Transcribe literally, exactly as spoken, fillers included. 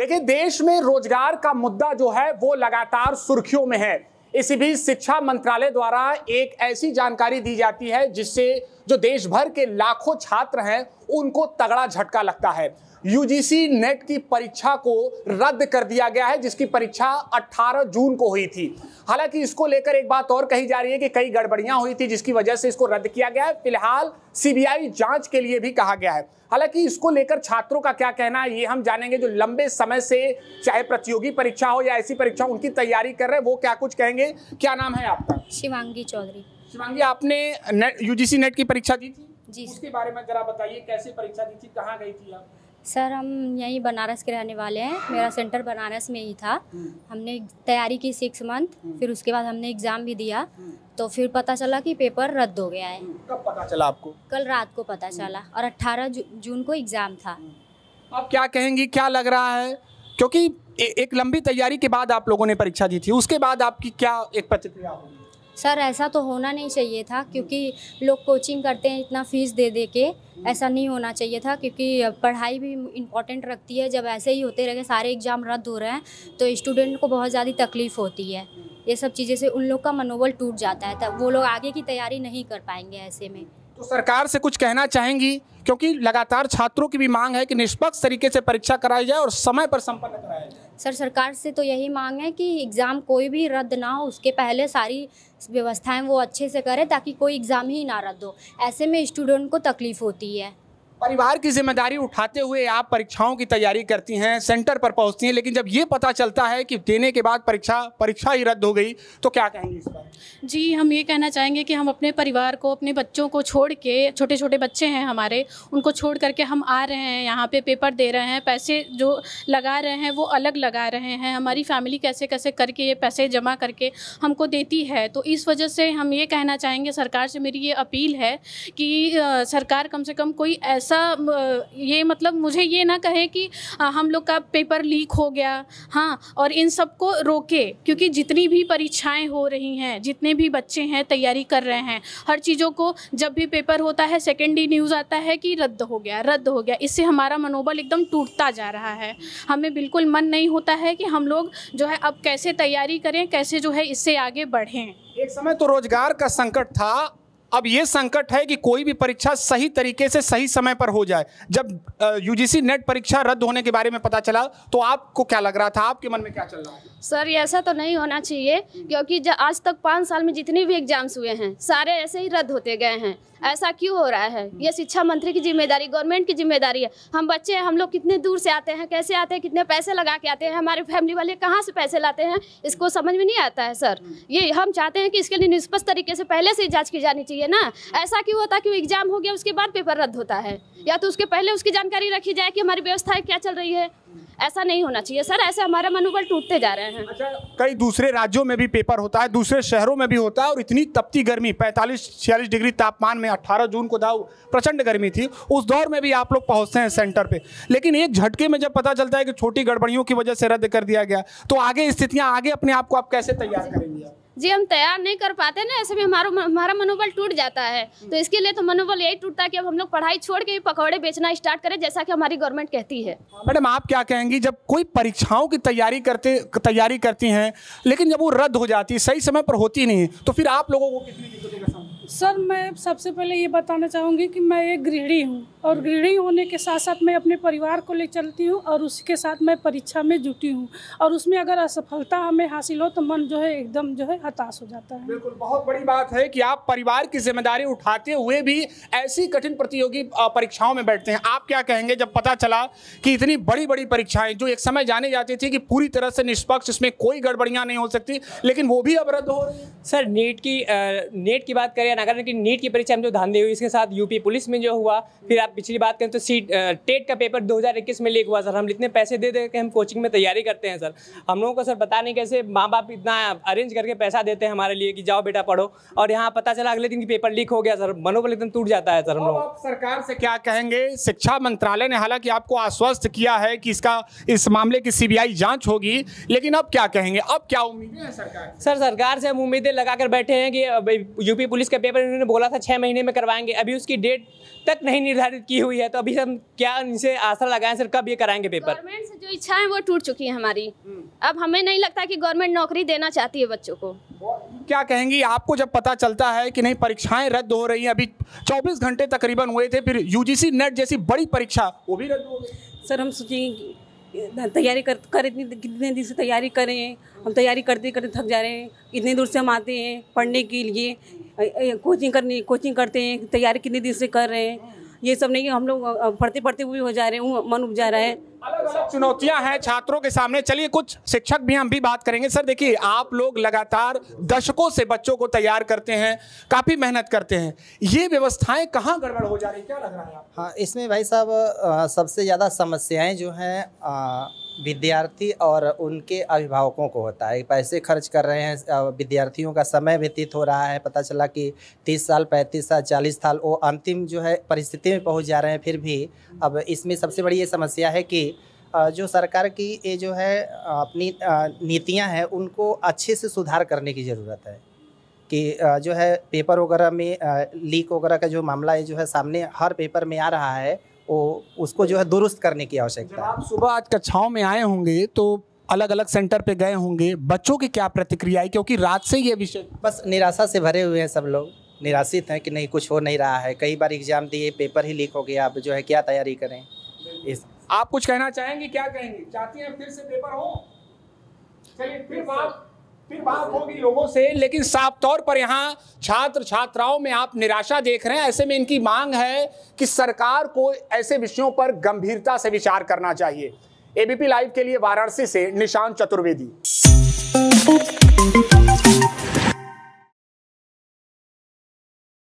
देखिए देश में रोजगार का मुद्दा जो है वो लगातार सुर्खियों में है। इसी बीच शिक्षा मंत्रालय द्वारा एक ऐसी जानकारी दी जाती है जिससे जो देश भर के लाखों छात्र हैं उनको तगड़ा झटका लगता है। यूजीसी नेट की परीक्षा को रद्द कर दिया गया है, जिसकी परीक्षा अठारह जून को हुई थी। हालांकि इसको लेकर एक बात और कही जा रही है कि कई गड़बड़ियां हुई थी जिसकी वजह से इसको रद्द किया गया है। फिलहाल सीबीआई जांच के लिए भी कहा गया है। हालांकि इसको लेकर छात्रों का क्या कहना है ये हम जानेंगे, जो लंबे समय से चाहे प्रतियोगी परीक्षा हो या ऐसी परीक्षा उनकी तैयारी कर रहे हैं वो क्या कुछ कहेंगे। क्या नाम है आपका? शिवांगी चौधरी। शिवांगी, आपने यूजीसी नेट की परीक्षा दी थी जी, उसके बारे में जरा बताइए, कैसे परीक्षा दी थी, कहाँ गई थी आप? सर हम यहीं बनारस के रहने वाले हैं, मेरा सेंटर बनारस में ही था। हमने तैयारी की सिक्स मंथ, फिर उसके बाद हमने एग्ज़ाम भी दिया, तो फिर पता चला कि पेपर रद्द हो गया है। कब पता चला आपको? कल रात को पता चला और अठारह जून को एग्ज़ाम था। आप क्या कहेंगी, क्या लग रहा है, क्योंकि एक लंबी तैयारी के बाद आप लोगों ने परीक्षा दी थी, उसके बाद आपकी क्या एक प्रतिक्रिया होगी? सर ऐसा तो होना नहीं चाहिए था, क्योंकि लोग कोचिंग करते हैं इतना फीस दे दे के, ऐसा नहीं होना चाहिए था, क्योंकि पढ़ाई भी इम्पोर्टेंट रखती है। जब ऐसे ही होते रहे, सारे एग्ज़ाम रद्द हो रहे हैं, तो स्टूडेंट को बहुत ज़्यादा तकलीफ़ होती है। ये सब चीज़ें से उन लोग का मनोबल टूट जाता है, तब वो लोग आगे की तैयारी नहीं कर पाएंगे। ऐसे में तो सरकार से कुछ कहना चाहेंगी, क्योंकि लगातार छात्रों की भी मांग है कि निष्पक्ष तरीके से परीक्षा कराई जाए और समय पर संपन्न कराया जाए। सर सरकार से तो यही मांग है कि एग्ज़ाम कोई भी रद्द ना हो, उसके पहले सारी व्यवस्थाएं वो अच्छे से करें ताकि कोई एग्ज़ाम ही ना रद्द हो। ऐसे में स्टूडेंट को तकलीफ़ होती है। परिवार की जिम्मेदारी उठाते हुए आप परीक्षाओं की तैयारी करती हैं, सेंटर पर पहुंचती हैं, लेकिन जब ये पता चलता है कि देने के बाद परीक्षा परीक्षा ही रद्द हो गई तो क्या कहेंगे इस पर? जी हम ये कहना चाहेंगे कि हम अपने परिवार को, अपने बच्चों को छोड़ के, छोटे छोटे बच्चे हैं हमारे, उनको छोड़ करके हम आ रहे हैं यहाँ पे, पेपर दे रहे हैं, पैसे जो लगा रहे हैं वो अलग लगा रहे हैं। हमारी फैमिली कैसे कैसे करके ये पैसे जमा करके हमको देती है, तो इस वजह से हम ये कहना चाहेंगे, सरकार से मेरी ये अपील है कि सरकार कम से कम कोई ऐसा ये मतलब मुझे ये ना कहे कि हम लोग का पेपर लीक हो गया, हाँ, और इन सबको रोके, क्योंकि जितनी भी परीक्षाएं हो रही हैं, जितने भी बच्चे हैं तैयारी कर रहे हैं, हर चीज़ों को जब भी पेपर होता है सेकेंडरी न्यूज़ आता है कि रद्द हो गया, रद्द हो गया। इससे हमारा मनोबल एकदम टूटता जा रहा है, हमें बिल्कुल मन नहीं होता है कि हम लोग जो है अब कैसे तैयारी करें, कैसे जो है इससे आगे बढ़ें। एक समय तो रोजगार का संकट था, अब ये संकट है कि कोई भी परीक्षा सही तरीके से सही समय पर हो जाए। जब यूजीसी नेट परीक्षा रद्द होने के बारे में पता चला तो आपको क्या लग रहा था, आपके मन में क्या चल रहा है? सर ऐसा तो नहीं होना चाहिए, क्योंकि आज तक पाँच साल में जितने भी एग्जाम्स हुए हैं सारे ऐसे ही रद्द होते गए हैं। ऐसा क्यों हो रहा है? ये शिक्षा मंत्री की जिम्मेदारी, गवर्नमेंट की जिम्मेदारी है। हम बच्चे हैं, हम लोग कितने दूर से आते हैं, कैसे आते हैं, कितने पैसे लगा के आते हैं, हमारे फैमिली वाले कहाँ से पैसे लाते हैं, इसको समझ में नहीं आता है सर। ये हम चाहते हैं कि इसके लिए निष्पक्ष तरीके से पहले से ही जाँच की जानी चाहिए ना। ऐसा क्यों होता है कि एग्जाम हो गया उसके बाद पेपर रद्द होता है, या तो उसके पहले उसकी जानकारी रखी जाए कि हमारी व्यवस्थाएं क्या चल रही है। ऐसा नहीं होना चाहिए सर, ऐसे हमारा मनोबल टूटते जा रहे हैं। अच्छा, कई दूसरे राज्यों में भी पेपर होता है, दूसरे शहरों में भी होता है, और इतनी तपती गर्मी पैंतालीस छियालीस डिग्री तापमान में अठारह जून को दाव प्रचंड गर्मी थी, उस दौर में भी आप लोग पहुंचते हैं सेंटर पे, लेकिन एक झटके में जब पता चलता है कि छोटी गड़बड़ियों की वजह से रद्द कर दिया गया, तो आगे स्थितियाँ, आगे अपने आप को आप कैसे तैयार करेंगे? जी हम तैयार नहीं कर पाते ना, ऐसे भी हमारा हमारा मनोबल टूट जाता है। तो इसके लिए तो मनोबल यही टूटता है कि अब हम लोग पढ़ाई छोड़ के भी पकौड़े बेचना स्टार्ट करें, जैसा कि हमारी गवर्नमेंट कहती है। मैडम आप क्या कहेंगी, जब कोई परीक्षाओं की तैयारी करते तैयारी करती हैं लेकिन जब वो रद्द हो जाती है, सही समय पर होती नहीं है, तो फिर आप लोगों को कितनी दिक्कतों का सामना? सर मैं सबसे पहले ये बताना चाहूँगी कि मैं एक गृहिणी हूँ, और गृहिणी होने के साथ साथ मैं अपने परिवार को ले चलती हूँ, और उसके साथ मैं परीक्षा में जुटी हूँ, और उसमें अगर असफलता हमें हासिल हो तो मन जो है एकदम जो है हताश हो जाता है। बिल्कुल, बहुत बड़ी बात है कि आप परिवार की जिम्मेदारी उठाते हुए भी ऐसी कठिन प्रतियोगी परीक्षाओं में बैठते हैं। आप क्या कहेंगे जब पता चला कि इतनी बड़ी बड़ी परीक्षाएँ जो एक समय जाने जाती थी कि पूरी तरह से निष्पक्ष, इसमें कोई गड़बड़ियाँ नहीं हो सकती, लेकिन वो भी अब रद्द हो रही है? सर नीट की नीट की बात करें अगर कि नीट की परीक्षा में जो धांधली हुई, इसके साथ यूपी पुलिस में जो हुआ, फिर आप पिछली बात करें तो सी टेट का पेपर दो हज़ार इक्कीस में लीक हुआ। सर हम इतने पैसे दे दे के हम कोचिंग में तैयारी करते हैं सर, हम लोगों को सर पता नहीं कैसे माँ बाप इतना अरेंज करके पैसा देते हैं हमारे लिए कि जाओ बेटा पढ़ो, और यहाँ पता चला अगले दिन की पेपर लीक हो गया। सर मनोबल एकदम टूट जाता है सर। हम लोग सरकार से क्या कहेंगे? शिक्षा मंत्रालय ने हालांकि आपको आश्वस्त किया है कि इसका इस मामले की सीबीआई जाँच होगी, लेकिन अब क्या कहेंगे, अब क्या उम्मीदें हैं सरकार? सर सरकार से हम उम्मीदें लगा कर बैठे हैं कि यूपी पुलिस के पेपर इन्होंने बोला था छः महीने में करवाएंगे, अभी उसकी डेट तक नहीं निर्धारित की हुई है, तो अभी हम क्या इनसे आशा लगाएं सर कब ये कराएंगे पेपर? गवर्नमेंट से जो इच्छा है वो टूट चुकी है हमारी, अब हमें नहीं लगता कि गवर्नमेंट नौकरी देना चाहती है बच्चों को। क्या कहेंगी आपको जब पता चलता है कि नहीं परीक्षाएं रद्द हो रही हैं, अभी चौबीस घंटे तकरीबन हुए थे, फिर यूजीसी नेट जैसी बड़ी परीक्षा वो भी रद्द हो गई? सर हम सोचेंगे तैयारी कर कर इतनी कितने दिन से तैयारी करें, हम तैयारी करते करते थक जा रहे हैं, इतने दूर से हम आते हैं पढ़ने के लिए, कोचिंग करने कोचिंग करते हैं, तैयारी कितने दिन से कर रहे हैं, ये सब नहीं हम लोग पढ़ते पढ़ते हुए हो जा रहे हैं, मन उपजा रहा है। अलग अलग चुनौतियां हैं छात्रों के सामने। चलिए कुछ शिक्षक भी, हम भी बात करेंगे। सर देखिए आप लोग लगातार दशकों से बच्चों को तैयार करते हैं, काफ़ी मेहनत करते हैं, ये व्यवस्थाएं कहाँ गड़बड़ हो जा रही, क्या लग रहा है आपको? हाँ, इसमें भाई साहब सबसे ज़्यादा समस्याएँ जो हैं विद्यार्थी और उनके अभिभावकों को होता है। पैसे खर्च कर रहे हैं, विद्यार्थियों का समय व्यतीत हो रहा है, पता चला कि तीस साल पैंतीस साल चालीस साल वो अंतिम जो है परिस्थिति में पहुंच जा रहे हैं। फिर भी अब इसमें सबसे बड़ी ये समस्या है कि जो सरकार की ये जो है अपनी नीतियां हैं उनको अच्छे से सुधार करने की ज़रूरत है कि जो है पेपर वगैरह में लीक वगैरह का जो मामला है जो है सामने हर पेपर में आ रहा है, ओ, उसको जो है दुरुस्त करने की आवश्यकता है। आप सुबह आज कक्षाओं में आए होंगे तो अलग अलग सेंटर पे गए होंगे, बच्चों की क्या प्रतिक्रिया है, क्योंकि रात से ये विषय बस निराशा से भरे हुए हैं, सब लोग निराशित हैं कि नहीं कुछ हो नहीं रहा है, कई बार एग्जाम दिए पेपर ही लीक हो गया, आप जो है क्या तैयारी करें। इस आप कुछ कहना चाहेंगे, क्या कहेंगे, चाहती हैं फिर से पेपर हो? चलिए फिर बात फिर बात होगी लोगों से, लेकिन साफ तौर पर यहाँ छात्र छात्राओं में आप निराशा देख रहे हैं। ऐसे में इनकी मांग है कि सरकार को ऐसे विषयों पर गंभीरता से विचार करना चाहिए। एबीपी लाइव के लिए वाराणसी से निशांत चतुर्वेदी।